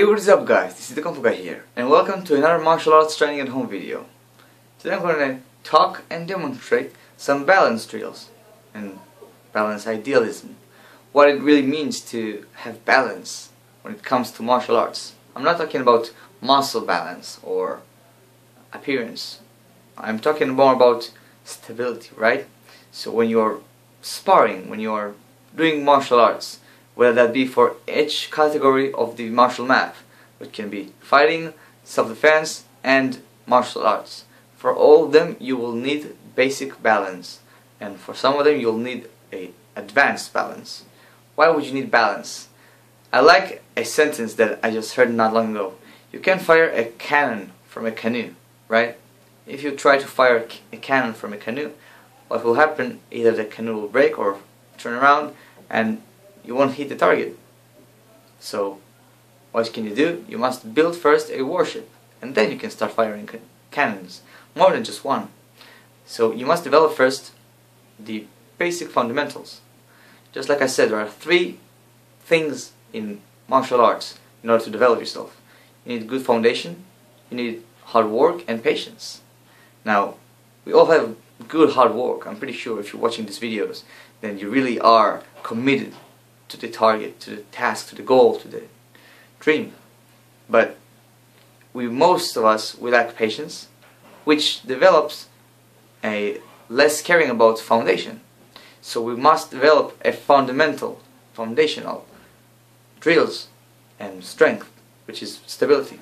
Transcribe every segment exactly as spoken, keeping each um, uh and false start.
Hey, what is up guys, this is the Kung Fu Guy here, and welcome to another martial arts training at home video. Today I'm going to talk and demonstrate some balance drills and balance idealism. What it really means to have balance when it comes to martial arts. I'm not talking about muscle balance or appearance. I'm talking more about stability, right? So when you're sparring, when you're doing martial arts, whether that be for each category of the martial map, which can be fighting, self-defense, and martial arts. For all of them, you will need basic balance, and for some of them, you'll need a advanced balance. Why would you need balance? I like a sentence that I just heard not long ago. You can't fire a cannon from a canoe, right? If you try to fire a cannon from a canoe, what will happen? Either the canoe will break or turn around, and you won't hit the target. So what can you do? You must build first a warship, and then you can start firing can cannons, more than just one. So you must develop first the basic fundamentals. Just like I said, there are three things in martial arts in order to develop yourself. You need a good foundation, you need hard work, and patience. Now, we all have good hard work. I'm pretty sure if you're watching these videos, then you really are committed to the target, to the task, to the goal, to the dream. But we, most of us, we lack patience, which develops a less caring about foundation. So we must develop a fundamental, foundational drills and strength, which is stability.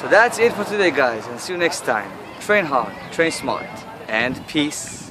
So that's it for today guys, and see you next time. Train hard, train smart, and peace.